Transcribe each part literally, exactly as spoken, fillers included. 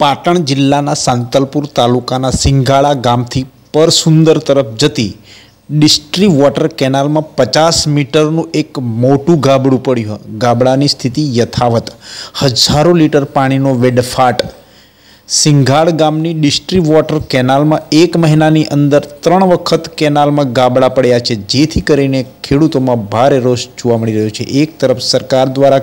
पाटण जिल्लाना सांतलपुर तालुकाना सिंघाड़ा गामथी परसुंदर तरफ जती डिस्ट्री वॉटर केनाल में पचास मीटरनु एक मोटू गाबड़ू पड्यु। गाबड़ानी स्थिति यथावत, हजारों लीटर पानीनो वेडफाट। सिंघाड़ गामनी डिस्ट्री वॉटर केनाल में एक महीनानी अंदर त्रण वखत केनाल में गाबड़ा पड्या छे, जेथी करीने खेडूतोमां भारे रोष जोवा मळी रह्यो छे। एक तरफ सरकार द्वारा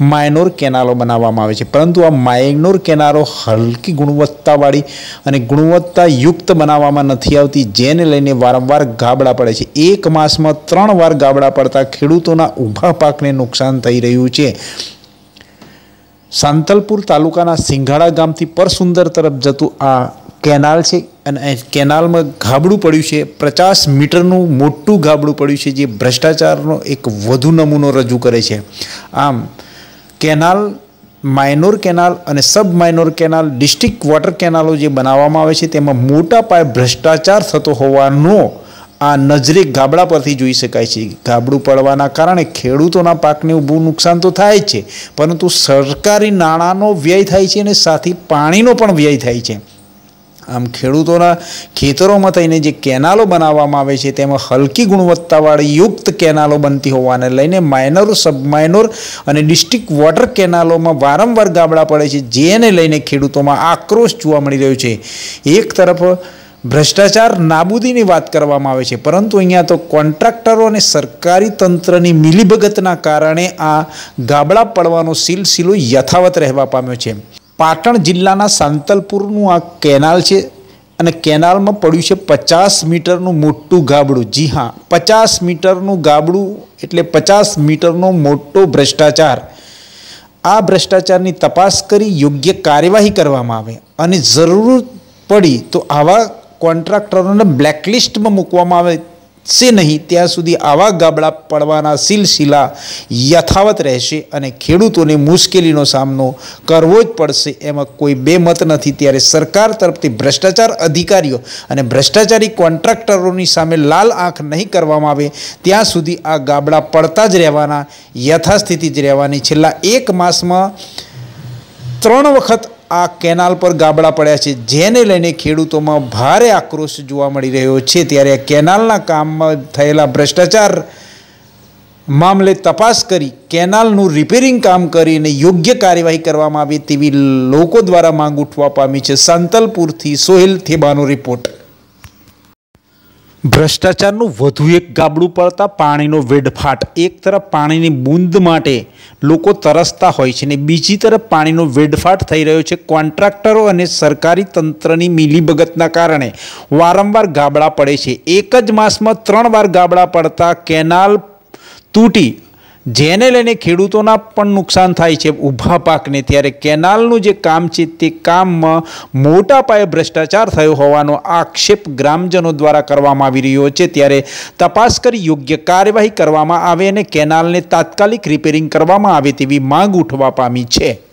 मायनोर केनालो बनाववामां आवे छे, परंतु आ मायनोर केनालो हलकी गुणवत्तावाळी अने गुणवत्तायुक्त बनाववामां नथी आवती, जेने लईने वारंवार गाबड़ा पड़े छे। एक मासमां त्रण वार गाबड़ा पड़ता खेडूतोना ऊभा पाकने नुकसान थई रह्युं छे। सांतलपुर तालुकाना सिंघाड़ा गामथी परसुंदर तरफ जतुं आ केनाल छे अने केनाल में गाबड़ू पड्युं छे। पचास मीटरनुं मोटुं गाबड़ू पड्युं छे, जे भ्रष्टाचारनो एक वधु नमूनो रजू करे छे। आम केनाल, माइनोर केनाल अने सब माइनोर केनाल, डिस्ट्रिक्ट वॉटर केनालो जे बनाववामां आवे छे तेमां मोटा पाये भ्रष्टाचार थतो होवानो आ नजरे गाबड़ा परथी जोई शकाय छे। गाबड़ू पड़वाना कारणे खेडूतोना पाकने ऊभुं नुकसान तो थाय छे, परंतु सरकारी नाणांनो व्यय थाय छे अने साथे पाणीनो पण व्यय थाय छे। आम खेडूतोना खेतरोमां थईने जे केनालो बनाववामां आवे छे तेमां हलकी गुणवत्तावाळी युक्त केनालो बनती होवाने लईने माइनोर, सब माइनोर अने डिस्ट्रिक्ट वॉटर केनालोमां वारंवार गाबड़ा पड़े छे, जेने लईने खेडूतोमां आक्रोश जोवा मळी रह्यो छे। एक तरफ भ्रष्टाचार नाबूदीनी बात करवामां आवे छे, परंतु अहींया तो कॉन्ट्राक्टरो अने सरकारी तंत्रनी मिलीभगतना कारणे आ गाबड़ा पड़वानो सिलसिलो यथावत रहेवा पाम्यो छे। पाटण जिल्लाना सांतलपुरनु आ केनाल छे अने केनाल में पड्युं छे पचास मीटरनु मोटुं गाबड़ू। जी हाँ, पचास मीटरनु गाबड़ू एटले पचास मीटरनो मोटो भ्रष्टाचार। आ भ्रष्टाचारनी तपास करी योग्य कार्यवाही करवामां आवे अने जरूर पड़ी तो आवा कॉन्ट्राक्टरोने ब्लेकलिस्ट में मूकवामां आवे से नहीं, त्यां सुधी आवा गाबड़ा पड़वाना सिलसिला यथावत रहेशे अने खेडूतोने मुश्केलीनो सामनो करवो ज पड़शे, एमां कोई बेमत नथी। त्यारे सरकार तरफथी भ्रष्टाचार अधिकारीओ अने भ्रष्टाचारी कॉन्ट्राक्टरोनी सामे लाल आँख नहीं करवामां आवे त्यां सुधी आ गाबड़ा पड़ता ज रहेवाना, यथास्थिति ज रहेवानी। छेल्ला एक मासमां त्रण वखत आ केनाल पर गाबड़ा पड्या छे, जेने लईने खेडूतोमां भारे आक्रोश जोवा मळी रह्यो छे। त्यारे केनालना काममां थयेला भ्रष्टाचार मामले तपास करी केनालनुं रिपेरिंग काम करीने योग्य कार्यवाही करवामां आवे तेवी लोको द्वारा मांग उठवा पामी छे। सांतलपुरथी सोहेल थेबानो रिपोर्ट। भ्रष्टाचारनुं वधु एक गाबड़ू पड़ता पाणीनो वेडफाट। एक तरफ पाणीनी बूंद माटे लोको तरसता होय छे ने बीजी तरफ पाणीनो वेडफाट थई रह्यो छे। कॉन्ट्राक्टरो अने सरकारी तंत्रनी मिलीभगतना कारणे वारंवार गाबड़ा पड़े छे। एक ज मासमां त्रण वार गाबड़ा पड़ता केनाल तूटी, जेने लईने खेडूतोना पण नुकसान थाय छे, ऊभा पाकने। त्यारे केनालनुं जे काम छे ते काममां मोटा पाये भ्रष्टाचार थयो होवानो आक्षेप ग्रामजनो द्वारा करवामां आवी रह्यो छे। त्यारे तपास करी योग्य कार्यवाही करवामां आवे अने केनालने तात्कालिक रिपेरिंग करवामां आवे तेवी मांग उठवा पामी छे।